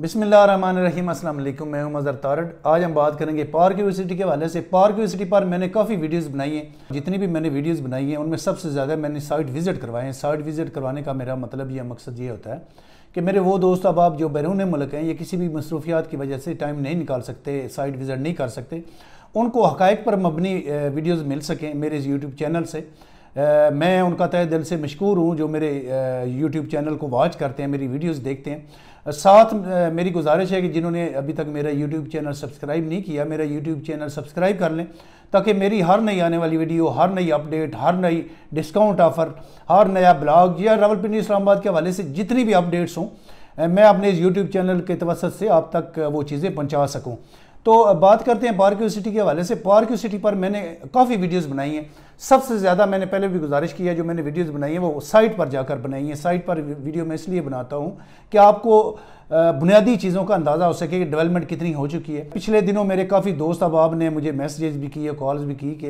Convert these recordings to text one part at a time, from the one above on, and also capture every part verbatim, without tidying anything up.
बिस्मिल्लाहिर्रहमानिर्रहीम अस्सलाम वालेकुम, मैं हूं मज़र तारड़। आज हम बात करेंगे पार्क व्यू सिटी के हवाले से। पार्क व्यू सिटी पर मैंने काफ़ी वीडियोस बनाई हैं। जितनी भी मैंने वीडियोस बनाई हैं उनमें सबसे ज़्यादा मैंने साइट विज़िट करवाए हैं। साइट विज़िट करवाने का मेरा मतलब यह मकसद ये होता है कि मेरे वो दोस्त अब आप जो बैरून मुल्क हैं या किसी भी मसरूफियात की वजह से टाइम नहीं निकाल सकते, साइट विज़िट नहीं कर सकते, उनको हक़ाइक़ पर मबनी वीडियोज़ मिल सकें मेरे इस यूट्यूब चैनल से। Uh, मैं उनका तहे दिल से मशकूर हूँ जो मेरे यूट्यूब uh, चैनल को वॉच करते हैं, मेरी वीडियोस देखते हैं। साथ uh, मेरी गुजारिश है कि जिन्होंने अभी तक मेरा यूट्यूब चैनल सब्सक्राइब नहीं किया, मेरा यूट्यूब चैनल सब्सक्राइब कर लें ताकि मेरी हर नई आने वाली वीडियो, हर नई अपडेट, हर नई डिस्काउंट ऑफ़र, हर नया ब्लॉग या रावलपिंडी इस्लामाबाद के हवाले से जितनी भी अपडेट्स हों मैं अपने इस यूट्यूब चैनल के तवसत से आप तक वो चीज़ें पहुँचा सकूँ। तो बात करते हैं पार्क व्यू सिटी के हवाले से। पार्क व्यू सिटी पर मैंने काफ़ी वीडियोस बनाई हैं। सबसे ज़्यादा मैंने पहले भी गुजारिश की है, जो मैंने वीडियोस बनाई हैं वो साइट पर जाकर बनाई हैं। साइट पर वीडियो मैं इसलिए बनाता हूं कि आपको बुनियादी चीज़ों का अंदाज़ा हो सके कि डेवलपमेंट कितनी हो चुकी है। पिछले दिनों मेरे काफ़ी दोस्त अहबाब ने मुझे मैसेजेस भी किए, कॉल्स भी की कि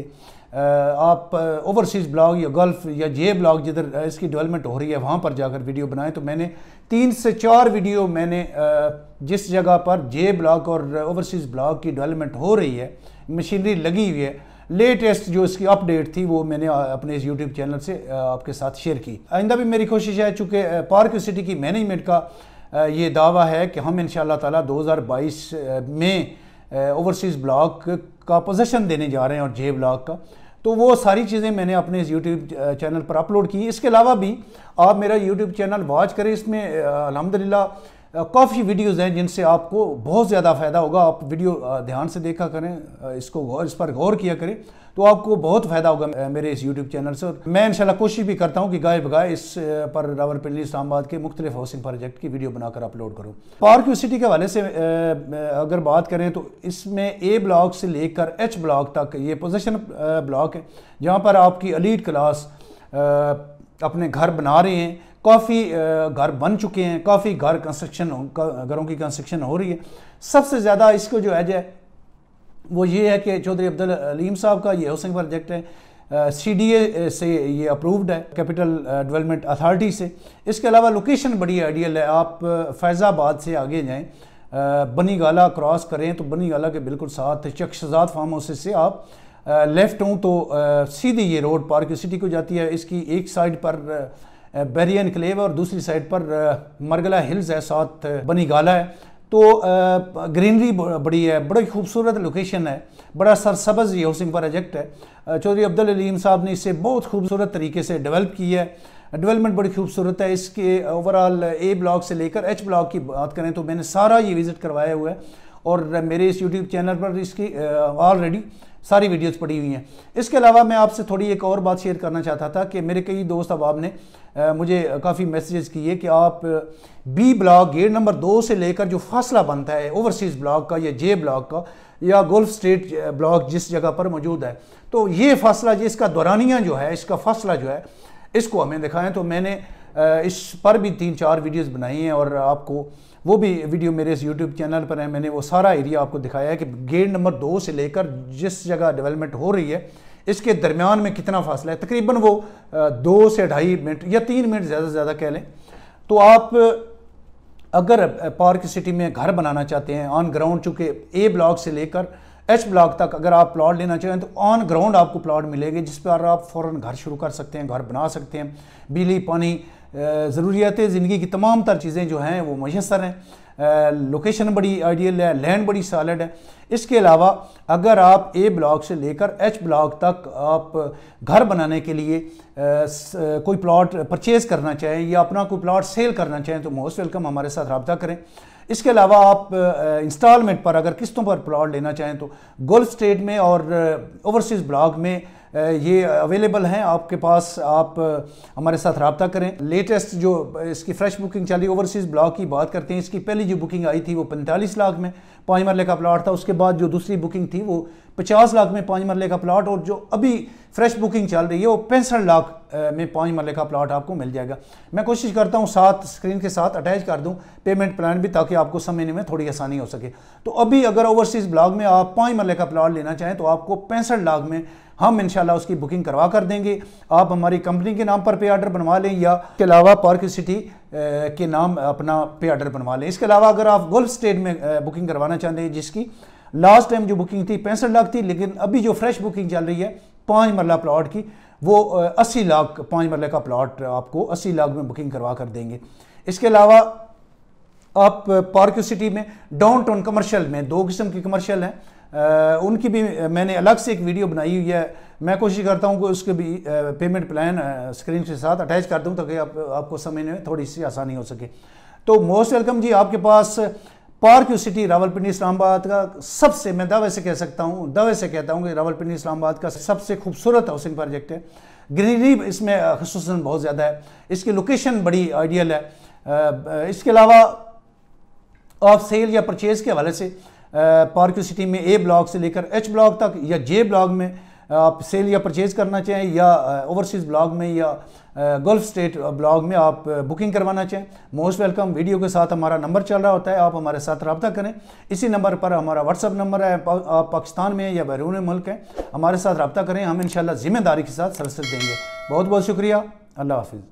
आप ओवरसीज़ ब्लॉग या गल्फ़ या जे ब्लॉग जिधर इसकी डेवलपमेंट हो रही है वहाँ पर जाकर वीडियो बनाएं। तो मैंने तीन से चार वीडियो मैंने जिस जगह पर जे ब्लॉक और ओवरसीज़ ब्लॉग की डेवलपमेंट हो रही है, मशीनरी लगी हुई है, लेटेस्ट जो इसकी अपडेट थी वो मैंने अपने इस यूट्यूब चैनल से आपके साथ शेयर की। आइंदा भी मेरी कोशिश है, चूँकि पार्क व्यू सिटी की मैनेजमेंट का ये दावा है कि हम इंशाल्लाह ताला दो हज़ार बाईस में ओवरसीज़ ब्लॉक का पोजीशन देने जा रहे हैं और जे ब्लॉक का, तो वो सारी चीज़ें मैंने अपने इस यूट्यूब चैनल पर अपलोड की। इसके अलावा भी आप मेरा यूट्यूब चैनल वॉच करें, इसमें अल्हम्दुलिल्लाह काफ़ी वीडियोस हैं जिनसे आपको बहुत ज़्यादा फ़ायदा होगा। आप वीडियो ध्यान से देखा करें, इसको गौर इस पर गौर किया करें तो आपको बहुत फ़ायदा होगा मेरे इस यूट्यूब चैनल से। और मैं इंशाल्लाह कोशिश भी करता हूं कि गाय बगाए इस पर रावलपिंडी इस्लामाबाद के मुख्तलिफ हाउसिंग प्रोजेक्ट की वीडियो बनाकर अपलोड करूँ। पार्क व्यू सिटी के हवाले से अगर बात करें तो इसमें ए ब्लॉक से लेकर एच ब्लॉक तक ये पोजीशन ब्लॉक है जहाँ पर आपकी एलीट क्लास अपने घर बना रहे हैं। काफ़ी घर बन चुके हैं, काफ़ी घर कंस्ट्रक्शन घरों की कंस्ट्रक्शन हो रही है। सबसे ज़्यादा इसको जो एज है वो ये है कि चौधरी अब्दुल अलीम साहब का ये हाउसिंग प्रोजेक्ट है, सी डी ए से ये अप्रूव्ड है कैपिटल डेवलपमेंट अथॉरिटी से। इसके अलावा लोकेशन बड़ी आइडियल है। आप फैज़ाबाद से आगे जाएँ, बनी गाला क्रॉस करें तो बनी गाला के बिल्कुल साथ शख्शजात फार्म हाउस से आप लेफ़्ट हूँ तो सीधी ये रोड पार्क व्यू सिटी को जाती है। इसकी एक साइड पर बहरिया एनक्लेव और दूसरी साइड पर मरगला हिल्स है, साथ बनी गाला है। तो ग्रीनरी बड़ी है, बड़ी खूबसूरत लोकेशन है, बड़ा सरसब्ज़ ये हाउसिंग प्रोजेक्ट है। चौधरी अब्दुल अलीम साहब ने इसे बहुत खूबसूरत तरीके से डेवलप की है, डेवलपमेंट बड़ी खूबसूरत है। इसके ओवरऑल ए ब्लॉक से लेकर एच ब्लॉक की बात करें तो मैंने सारा ये विज़िट करवाया हुआ है और मेरे इस यूट्यूब चैनल पर इसकी ऑलरेडी सारी वीडियोस पड़ी हुई हैं। इसके अलावा मैं आपसे थोड़ी एक और बात शेयर करना चाहता था कि मेरे कई दोस्त अहबाब ने आ, मुझे काफ़ी मैसेजेस किए कि आप बी ब्लॉक गेट नंबर दो से लेकर जो फासला बनता है ओवरसीज़ ब्लॉक का या जे ब्लॉक का या गोल्फ स्ट्रीट ब्लॉक जिस जगह पर मौजूद है, तो ये फासला जो इसका दौरानिया जो है, इसका फासला जो है, इसको हमें दिखाएँ। तो मैंने इस पर भी तीन चार वीडियोस बनाई हैं और आपको वो भी वीडियो मेरे इस यूट्यूब चैनल पर है। मैंने वो सारा एरिया आपको दिखाया है कि गेट नंबर दो से लेकर जिस जगह डेवलपमेंट हो रही है इसके दरमियान में कितना फासला है, तकरीबन वो दो से ढाई मिनट या तीन मिनट ज़्यादा से ज़्यादा कह लें। तो आप अगर पार्क सिटी में घर बनाना चाहते हैं ऑन ग्राउंड, चूँकि ए ब्लॉक से लेकर एच ब्लॉक तक अगर आप प्लॉट लेना चाहें तो ऑन ग्राउंड आपको प्लॉट मिलेंगे जिस पर आप फ़ौरन घर शुरू कर सकते हैं, घर बना सकते हैं। बिजली, पानी, ज़रूरियात ज़िंदगी की तमाम तर चीज़ें जो हैं वो मैसर हैं। लोकेशन बड़ी आइडियल है, लैंड बड़ी सॉलिड है। इसके अलावा अगर आप ए ब्लॉक से लेकर एच ब्लॉक तक आप घर बनाने के लिए कोई प्लॉट परचेज़ करना चाहें या अपना कोई प्लॉट सेल करना चाहें तो मोस्ट वेलकम हमारे साथ रब्ता करें। इसके अलावा आप इंस्टॉलमेंट पर अगर किस्तों पर प्लॉट लेना चाहें तो गोल्फ स्टेट में और ओवरसीज़ ब्लॉक में ये अवेलेबल हैं आपके पास। आप हमारे साथ रब्ता करें। लेटेस्ट जो इसकी फ़्रेश बुकिंग चली, ओवरसीज़ ब्लॉक की बात करते हैं, इसकी पहली जो बुकिंग आई थी वो पैंतालीस लाख में पाँच मरले का प्लॉट था। उसके बाद जो दूसरी बुकिंग थी वो पचास लाख में पाँच मरले का प्लाट, और जो अभी फ्रेश बुकिंग चल रही है वो पैंसठ लाख में पाँच मरले का प्लाट आपको मिल जाएगा। मैं कोशिश करता हूँ साथ स्क्रीन के साथ अटैच कर दूँ पेमेंट प्लान भी, ताकि आपको समझने में थोड़ी आसानी हो सके। तो अभी अगर ओवरसीज़ ब्लॉक में आप पाँच मरले का प्लाट लेना चाहें तो आपको पैंसठ लाख में हम इंशाल्लाह उसकी बुकिंग करवा कर देंगे। आप हमारी कंपनी के नाम पर पे आर्डर बनवा लें या के अलावा पार्क सिटी के नाम अपना पे आर्डर बनवा लें। इसके अलावा अगर आप गल्फ स्टेट में बुकिंग करवाना चाहते हैं, जिसकी लास्ट टाइम जो बुकिंग थी पैंसठ लाख थी, लेकिन अभी जो फ्रेश बुकिंग चल रही है पाँच मरला प्लाट की, वो अस्सी लाख पाँच मरला का प्लाट आपको अस्सी लाख में बुकिंग करवा कर देंगे। इसके अलावा आप पार्क सिटी में डाउन टाउन कमर्शल में दो किस्म की कमर्शल हैं, Uh, उनकी भी मैंने अलग से एक वीडियो बनाई हुई है। मैं कोशिश करता हूं कि उसके भी पेमेंट प्लान स्क्रीन के साथ अटैच कर दूं ताकि आप, आपको समझने में थोड़ी सी आसानी हो सके। तो मोस्ट वेलकम जी आपके पास park view city Rawalpindi Islamabad का सबसे, मैं दावे से कह सकता हूं, दावे से कहता हूं कि रावलपिंडी इस्लामाबाद का सबसे खूबसूरत हाउसिंग प्रोजेक्ट है। ग्रीनरी इसमें खसूसन बहुत ज़्यादा है, इसकी लोकेशन बड़ी आइडियल है। इसके अलावा आप सेल या परचेज़ के हवाले से पार्क सिटी में ए ब्लॉक से लेकर एच ब्लॉक तक या जे ब्लॉक में आप सेल या परचेज़ करना चाहें, या ओवरसीज़ ब्लॉक में या गल्फ स्टेट ब्लॉक में आप बुकिंग करवाना चाहें, मोस्ट वेलकम। वीडियो के साथ हमारा नंबर चल रहा होता है, आप हमारे साथ रब्ता करें। इसी नंबर पर हमारा व्हाट्सअप नंबर है। आप पाकिस्तान में या बैरून मुल्क हैं, हमारे साथ रब्ता करें, हम इंशाल्लाह ज़िम्मेदारी के साथ सर्विस देंगे। बहुत बहुत शुक्रिया, अल्लाह हाफिज़।